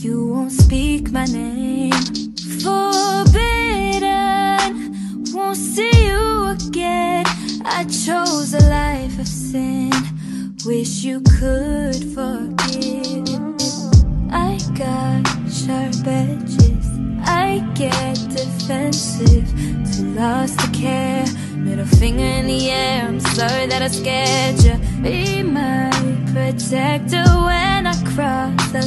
You won't speak my name, forbidden, won't see you again. I chose a life of sin, wish you could forgive. I got sharp edges, I get defensive, too lost to care, middle finger in the air. I'm sorry that I scared you. Be my protector when I cross